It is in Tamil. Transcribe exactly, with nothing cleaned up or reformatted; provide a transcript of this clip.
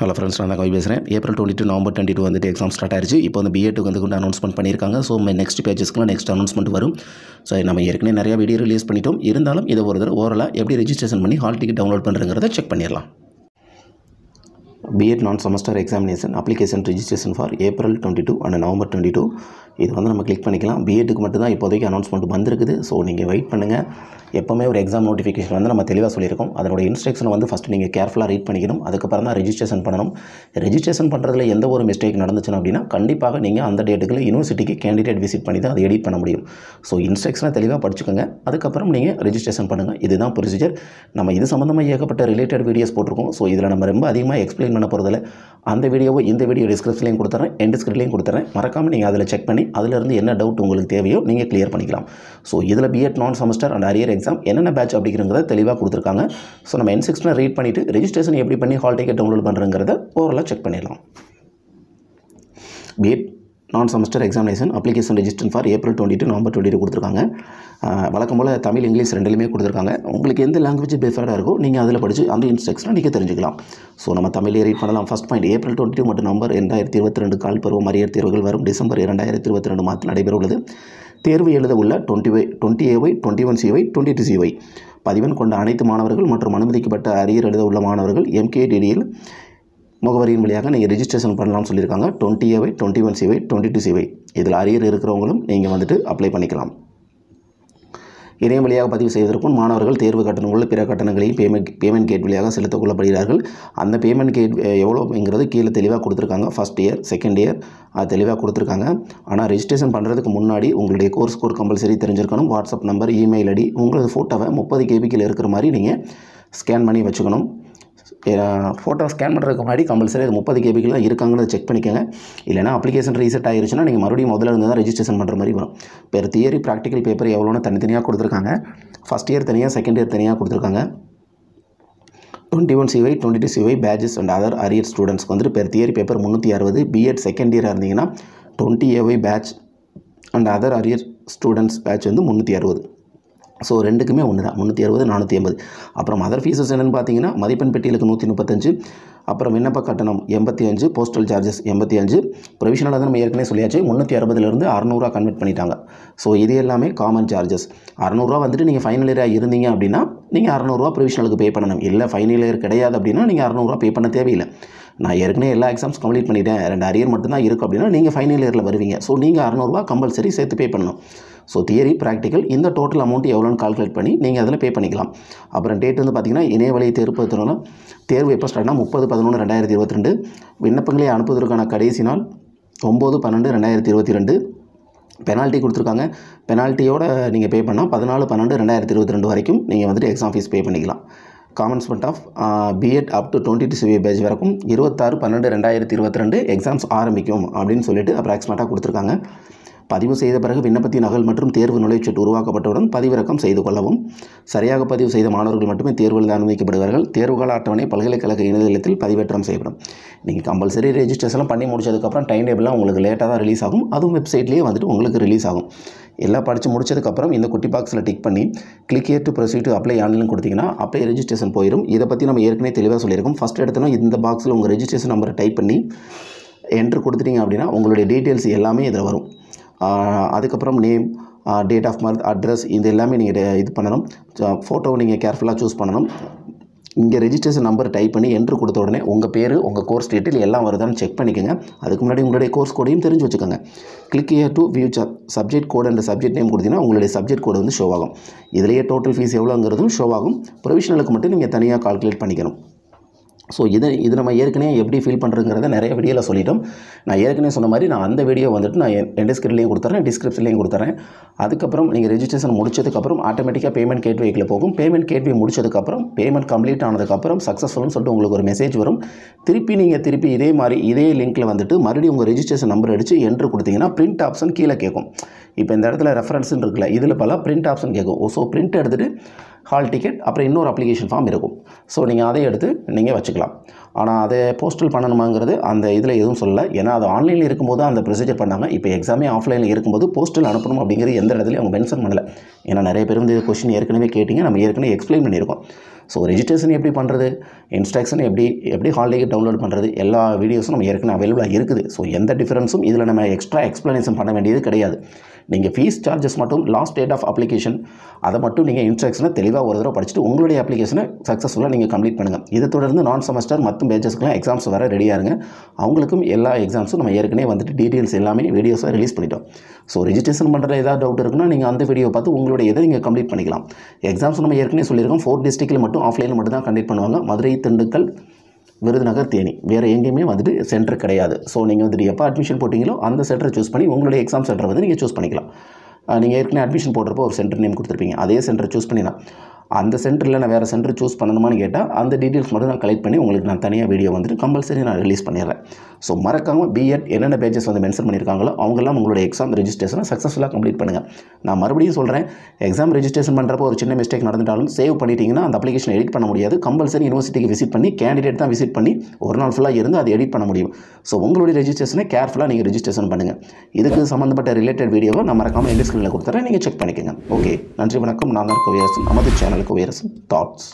Hello friends, நான் கவி பேசுறேன். April twenty-two November twenty-two வந்து எக்ஸாம் ஸ்டார்ட் ஆயிருச்சு. இப்போ வந்து B.Ed க்கு வந்து கொண்டு அனௌன்ஸ்மென்ட் பண்ணிருக்காங்க. சோ மை நெக்ஸ்ட் பேஜஸ்க்குலாம் நெக்ஸ்ட் அனௌன்ஸ்மென்ட் வரும். சோ நம்ம ஏற்கனவே நிறைய வீடியோ ரிலீஸ் பண்ணிட்டோம். இருந்தாலும் இத ஒரு தடவை ஓரலா எப்படி ரெஜிஸ்ட்ரேஷன் பண்ணி ஹால் டிக்கெட் டவுன்லோட் பண்றங்கறத செக் பண்ணிரலாம். B.Ed non semester examination application registration for April twenty-two and November twenty-two. இது வந்து நம்ம கிளிக் பண்ணிக்கலாம். B.Ed க்கு மட்டும் தான் இப்போதைக்கு அனௌன்ஸ்மென்ட் வந்திருக்குது. சோ நீங்க வெயிட் பண்ணுங்க. எப்பவுமே ஒரு எக்ஸாம் நோட்டிஃபிகேஷன் வந்து நம்ம தெளிவா சொல்லிருக்கோம் அதனோட இன்ஸ்ட்ரக்ஷன் வந்து ஃபர்ஸ்ட் நீங்க கேர்ஃபுல்லா ரீட் பண்ணிக்கணும் அதுக்கு அப்புறம் தான் ரெஜிஸ்ட்ரேஷன் பண்ணணும் ரெஜிஸ்ட்ரேஷன் பண்றதுல எந்த ஒரு மிஸ்டேக் நடந்துச்சுனா அப்படினா கண்டிப்பாக நீங்க அந்த டேட்டுக்குள்ள யுனிவர்சிட்டிக்கு கேண்டிடேட் விசிட் பண்ணி தான் அதை எடிட் பண்ண முடியும் சோ இன்ஸ்ட்ரக்ஷனை தெளிவா படிச்சுக்கங்க அதுக்கு அப்புறம் நீங்க ரெஜிஸ்ட்ரேஷன் பண்ணுங்க இதுதான் ப்ரோசிஜர் நம்ம இது சம்பந்தமா ஏகப்பட்ட ரிலேட்டட் வீடியோஸ் போட்டுருக்கோம் சோ இதல நம்ம ரொம்ப அதிகமா எக்ஸ்பிளைன் பண்ண போறதுல அந்த வீடியோவை இந்த வீடியோ டிஸ்கிரிப்ஷன்லயும் கொடுத்துறேன் எண்ட் டிஸ்கிரிப்ஷன்லயும் கொடுத்துறேன் மறக்காம நீங்க அதல செக் பண்ணி அதல இருந்து என்ன டவுட் உங்களுக்கு தேவையோ நீங்க கிளியர் பண்ணிக்கலாம் சோ இதல B.Ed non semester and arrear exam என்னென்ன பேட்ச் அப்படிங்கறத தெளிவா கொடுத்திருக்காங்க சோ நம்ம N six ல ரீட் பண்ணிட்டு ரெஜிஸ்ட்ரேஷன் எப்படி பண்ணி ஹால் டிக்கெட் டவுன்லோட் பண்றங்கறத ஓரலா செக் பண்ணிரலாம் B.Ed non semester examination application register for April twenty-two November twenty-two கொடுத்திருக்காங்க வழக்கம் போல தமிழ் இங்கிலீஷ் ரெண்டிலுமே கொடுத்திருக்காங்க உங்களுக்கு எந்த language preferred ஆ இருக்கோ நீங்க அதல படிச்சு அந்த இன்ஸ்ட்ரக்ஷனை நீங்க தெரிஞ்சிக்கலாம் சோ நம்ம தமிழே ரீட் பண்ணலாம் first point April twenty-two மற்றும் November twenty twenty-two கால் பருவம் அரியர் தேர்வுகள் வரும் December twenty twenty-two மாதத்தில் நடைபெற உள்ளது தேர்வு எழுத உள்ள twenty A Y, twenty-one C Y, twenty-two C Y பதிவன் கொண்ட அனைத்து மாணவர்கள் மற்றும் அனுமதிக்கப்பட்ட அரியர் எழுத உள்ள மாணவர்கள் M K D D L முகவரியின் வழியாக நீங்க ரெஜிஸ்ட்ரேஷன் பண்ணலாம்னு சொல்லிருக்காங்க twenty A Y, twenty-one C Y, twenty-two C Y இதில் அரியர் இருக்குறவங்களும் நீங்க வந்துட்டு அப்ளை பண்ணிக்கலாம் இணையம் வழியாக பதிவு செய்வதற்கும் மாணவர்கள் தேர்வு கட்டணங்கள் பிற கட்டணங்களையும் பேமெண்ட் பேமெண்ட் கேட் வழியாக செலுத்திக் கொள்ளப்படுகிறார்கள் அந்த பேமெண்ட் கேட் எவ்வளவுங்கிறது கீழே தெளிவாக கொடுத்திருக்காங்க ஃபர்ஸ்ட் இயர் செகண்ட் இயர் அது தெளிவாக கொடுத்திருக்காங்க ஆனால் ரெஜிஸ்ட்ரேஷன் பண்ணுறதுக்கு முன்னாடி உங்களுடைய கோர்ஸ் கோட் கம்பல்சரி தெரிஞ்சிருக்கணும் வாட்ஸ்அப் நம்பர் இமெயில் ஐடி உங்களோட ஃபோட்டோவை முப்பது K B க்கு இருக்கிற மாதிரி நீங்கள் ஸ்கேன் பண்ணி வச்சுக்கணும் ஃபோட்டோ ஸ்கேன் பண்ணுறதுக்கு முன்னாடி கம்பல்சரி அது முப்பது K B க்குலாம் இருக்காங்கன்னு செக் பண்ணிக்கோங்க இல்லைனா அப்ளிகேஷன் ரீசெட் ஆகிருச்சுன்னா நீங்கள் மறுபடியும் முதல்ல இருந்து தான் ரெஜிஸ்ட்ரேஷன் பண்ணுற மாதிரி வரும் பெர் தியரி ப்ராக்டிக்கல் பேப்பர் எவ்வளோன்னு தனித்தனியாக கொடுத்துருக்காங்க ஃபஸ்ட் இயர் தனியாக செகண்ட் இயர் தனியாக கொடுத்துருக்காங்க twenty-one C Y, twenty-two C Y batches and other arrear ஸ்டூடெண்ட்ஸ்க்கு வந்துட்டு பெர் தியரி பேப்பர் முந்நூற்றி அறுபது B.Ed செகண்ட் இயராக இருந்தீங்கன்னா twenty A Y batch and other arrear students batch வந்து முந்நூற்றி அறுபது சோ ரெண்டுக்குமே ஒண்ணு தான் முந்நூற்றி அறுபது, நானூற்றி எண்பது அப்புறம் अदर ஃபீஸ் என்னன்னு பாத்தீங்கன்னா மதிப்பெண் பெட்டியலுக்கு நூற்றி முப்பத்தி ஐந்து அப்புறம் விண்ணப்ப கட்டணம் எண்பத்தி ஐந்து போஸ்டல் சார்ஜஸ் எண்பத்தி ஐந்து ப்ரொவிஷனலா தான் நம்ம ஏற்கனவே சொல்லியாச்சு முந்நூற்றி அறுபது ல இருந்து அறுநூறு கன்வெர்ட் பண்ணிட்டாங்க சோ இது எல்லாமே காமன் சார்ஜஸ் அறுநூறு வந்துட்டு நீங்க ஃபைனல் இயரா இருந்தீங்க அப்படினா நீங்க அறுநூறு ப்ரொவிஷனலுக்கு பே பண்ணணும் இல்ல ஃபைனல் இயர் கிடையாது அப்படினா நீங்க அறுநூறு பே பண்ண தேவையில்லை நான் ஏற்கனவே எல்லா எக்ஸாம்ஸ் கம்ப்ளீட் பண்ணிட்டேன் ரெண்டு அரியர் மட்டும் தான் இருக்கு அப்படினா நீங்க ஃபைனல் இயர்ல வருவீங்க சோ நீங்க அறுநூறு கம்பல்சரி சேர்த்து பே பண்ணணும் சோ தியரி பிராக்டிகல் இந்த டோட்டல் அமௌண்ட் எவ்வளவுன்னு கால்குலேட் பண்ணி நீங்க அதல பே பண்ணிக்கலாம் அப்புறம் டேட் வந்து பாத்தீங்கன்னா இணையவழி தேர்வு தொடங்கனா தேர்வு எப்ப ஸ்டார்ட்னா முப்பது பதினொன்று இரண்டாயிரத்தி இருபத்தி இரண்டு விண்ணப்பங்களை அனுப்புவதற்கான கடைசி நாள் ஒன்பது பன்னிரண்டு இரண்டாயிரத்தி இருபத்தி இரண்டு பெனால்ட்டி கொடுத்திருக்காங்க பெனால்ட்டியோட நீங்க பே பண்ணா பதினான்கு பன்னிரண்டு இரண்டாயிரத்தி இருபத்தி இரண்டு வரைக்கும் நீங்க வந்து எக்ஸாம் ஃபீஸ் பே பண்ணிக்கலாம் commencement of uh, B.Ed up to twenty-two C Y batch வரைக்கும் இருபத்தாறு பன்னிரண்டு இரண்டாயிரத்தி இருபத்தி இரண்டு எக்ஸாம்ஸ் ஆரம்பிக்கும் அப்படினு சொல்லிட்டு அப்ராக்ஸிமேட்டா கொடுத்திருக்காங்க பதிவு செய்த பிறகு விண்ணப்பத்தின் நகல் மற்றும் தேர்வு நுழைவுச்சீட்டு உருவாக்கப்பட்டவுடன் பதிவிறக்கம் செய்து கொள்ளவும் சரியாக பதிவு செய்த மாணவர்கள் மட்டுமே தேர்வில் அனுமதிக்கப்படுவார்கள் தேர்வுகால அட்டவணை பல்கலைக்கழக இணையதளத்தில் பதிவேற்றம் செய்யப்படும் நீங்கள் கம்பல்சரி ரெஜிஸ்ட்ரேஷன் பண்ணி முடிச்சதுக்கப்புறம் டைம் டேபிள்லாம் உங்களுக்கு லேட்டாக தான் ரிலீஸ் ஆகும் அதுவும் வெப்சைட்லேயே வந்துட்டு உங்களுக்கு ரிலீஸ் ஆகும் எல்லாம் படித்து முடிச்சதுக்கப்புறம் இந்த குட்டி பாக்ஸில் டிக் பண்ணி click here to proceed to apply online கொடுத்தீங்கன்னா அப்ளை ரெஜிஸ்ட்ரேஷன் போயிடும் இதை பற்றி நம்ம ஏற்கனவே தெளிவாக சொல்லியிருக்கோம் ஃபஸ்ட் எடுத்தோன்னா இந்த பாக்ஸில் உங்கள் ரெஜிஸ்ட்ரேஷன் நம்பரை டைப் பண்ணி என்ட்ரு கொடுத்துட்டீங்க அப்படின்னா உங்களுடைய டீட்டெயில்ஸ் எல்லாமே இதில் வரும் அதுக்கப்புறம் name date of birth address இது எல்லாமே நீங்கள் இது பண்ணணும் ஃபோட்டோவை நீங்கள் கேர்ஃபுல்லாக சூஸ் பண்ணணும் இங்கே ரெஜிஸ்ட்ரேஷன் நம்பர் டைப் பண்ணி என்ட்ரு கொடுத்த உடனே உங்கள் பேர் உங்கள் கோர்ஸ் டீட்டெயில் எல்லாம் வருதான்னு செக் பண்ணிக்கோங்க அதுக்கு முன்னாடி உங்களுடைய கோர்ஸ் கோடையும் தெரிஞ்சு வச்சுக்கோங்க click here to view subject code and subject name கொடுத்தீங்கன்னா உங்களுடைய சப்ஜெக்ட் கோடு வந்து ஷோ ஆகும் இதுலேயே டோட்டல் ஃபீஸ் எவ்வளோங்கிறதும் ஷோ ஆகும் ப்ரொவிஷனலுக்கு மட்டும் நீங்கள் தனியாக கால்குலேட் பண்ணிக்கணும் சோ இது இது நம்ம ஏற்கனவே எப்படி ஃபீல் பண்றங்கறத நிறைய வீடியோல சொல்லிட்டோம் நான் ஏற்கனவே சொன்ன மாதிரி நான் அந்த வீடியோ வந்துட்டு நான் என் டிஸ்கிரிப்ஷன்லயே கொடுத்துறேன் டிஸ்கிரிப்ஷன்லயே கொடுத்துறேன் அதுக்கு அப்புறம் நீங்க ரெஜிஸ்ட்ரேஷன் முடிச்சதுக்கு அப்புறம் ஆட்டோமேட்டிக்கா பேமெண்ட் கேட்வேக்குள்ள போகும் பேமெண்ட் கேட்வே முடிச்சதுக்கு அப்புறம் பேமெண்ட் கம்ப்ளீட் ஆனதுக்கு அப்புறம் சக்சஸ்ஃபுல்னு சொல்லிட்டு உங்களுக்கு ஒரு மெசேஜ் வரும் திருப்பி நீங்க திருப்பி இதே மாதிரி இதே லிங்க்ல வந்துட்டு மறுபடியும் உங்க ரெஜிஸ்ட்ரேஷன் நம்பர் அடிச்சு என்ட்ரு கொடுத்தீங்கன்னா பிரிண்ட் ஆப்ஷன் கீழே கேக்கும் இப்போ இந்த இடத்துல ரெஃபரன்ஸ்னு இருக்குல இதுல பல பிரிண்ட் ஆப்ஷன் கேக்கும் சோ பிரிண்ட் எடுத்துட்டு ஹால் டிக்கெட் அப்புறம் இன்னொரு அப்ளிகேஷன் ஃபார்ம் இருக்கும் சோ நீங்க அதை எடுத்து நீங்க வச்சுக்கலாம் ஆனா அதை போஸ்டல் பண்ணணுமாங்கிறது அந்த இதுல எதுவும் சொல்லல ஏனா அது ஆன்லைன்ல இருக்கும்போது அந்த ப்ரொசீஜர் பண்ணாங்க இப்போ எக்ஸாமே ஆஃப்லைன்ல இருக்கும்போது போஸ்டல் அனுப்பணும் அப்படிங்கிறது எந்த இடத்துலயும் அவங்க மென்ஷன் பண்ணல ஏனா நிறைய பேர் வந்து இந்த क्वेश्चन ஏற்கனவே கேட்டிங்க நம்ம ஏற்கனவே எக்ஸ்பிளைன் பண்ணியிருக்கோம் So registration எப்படி பண்றது instruction எப்படி எப்படி ஹால் டிக்கெட் டவுன்லோட் பண்றது எல்லா வீடியோஸும் நம்ம ஏற்கனவே அவேலபிளா இருக்குது சோ எந்த டிஃபரன்ஸும் இதல நம்ம எக்ஸ்ட்ரா எக்ஸ்பிளனேஷன் பண்ண வேண்டியது கிடையாது நீங்க fees charges மட்டும் last date of application அத மட்டும் நீங்க instructionல தெளிவா ஒரு தடவை படிச்சிட்டு உங்களுடைய applicationஐ சக்சஸ்ஃபுல்லா நீங்க கம்ப்ளீட் பண்ணுங்க இத தொடர்ந்து non semester மற்ற பேஜஸ்க்குலாம் எக்ஸாம்ஸ் வர ரெடியா இருங்க அவங்களுக்கும் எல்லா எக்ஸாம்ஸும் நம்ம ஏற்கனவே வந்துட்டு டீடைல்ஸ் எல்லாமே வீடியோஸா ரிலீஸ் பண்ணிட்டோம் சோ ரெஜிஸ்ட்ரேஷன் பண்றதுல ஏதாவது டவுட் இருக்குனா நீங்க அந்த வீடியோ பார்த்து உங்களுடைய எதை நீங்க கம்ப்ளீட் பண்ணிக்கலாம் எக்ஸாம்ஸ் நம்ம ஏற்கனவே சொல்லிருக்கோம் four டிஸ்ட்ரிக்ட்ல மட்டும் ஆஃப்லைன்ல மட்டும் தான் கண்டக்ட் பண்ணுவாங்க மதுரை திண்டுக்கல் விருதுநகர் தேனி வேற எங்கயுமே வந்துட்டு சென்டர் கிடையாது சோ நீங்க வந்துட்டு எப்ப அட்மிஷன் போடுவீங்களோ அந்த சென்டரை चूஸ் பண்ணி உங்களுடைய எக்ஸாம் சென்டரை வந்து நீங்க चूஸ் பண்ணிக்கலாம் நீங்க ஏற்கனவே அட்மிஷன் போடுறப்போ ஒரு சென்டர் நேம் கொடுத்திருப்பீங்க அதே சென்டரை चूஸ் பண்ணினா அந்த சென்டர்ல நான் வேற சென்டர் चूஸ் பண்ணணுமான்னு கேட்டா அந்த டீடைல்ஸ் மட்டும் நான் கலெக்ட் பண்ணி உங்களுக்கு நான் தனியா வீடியோ வந்து கம்பல்சரி நான் ரிலீஸ் பண்ணிறேன் சோ மறக்காம பிஎட் என்னென்ன பேजेस வந்து மென்ஷன் பண்ணிருக்காங்களோ அவங்க எல்லாம் உங்களுடைய எக்ஸாம் ரெஜிஸ்ட்ரேஷனை சக்சஸ்ஃபுல்லா கம்ப்ளீட் பண்ணுங்க நான் மறுபடியும் சொல்றேன் எக்ஸாம் ரெஜிஸ்ட்ரேஷன் பண்றப்போ ஒரு சின்ன மிஸ்டேக் நடந்துட்டாலும் சேவ் பண்ணிட்டீங்கன்னா அந்த அப்ளிகேஷன் எடிட் பண்ண முடியாது கம்பல்சரி யுனிவர்சிட்டிக்கு விசிட் பண்ணி கேண்டிடேட் தான் விசிட் பண்ணி ஒரு நாள் ஃபுல்லா இருந்து அதை எடிட் பண்ண முடியும் சோ உங்களுடைய ரெஜிஸ்ட்ரேஷனை கேர்ஃபுல்லா நீங்க ரெஜிஸ்ட்ரேஷன் பண்ணுங்க இதுக்கு சம்பந்தப்பட்ட ரிலேட்டட் வீடியோவை நான் மறக்காம எண்ட் ஸ்கிரீன்ல கொடுத்துறேன் நீங்க செக் பண்ணிக்கங்க ஓகே நன்றி வணக்கம் நான் தான் கோவியரசன் நமது சேனலுக்கு கோவியரசன் தாட்ஸ்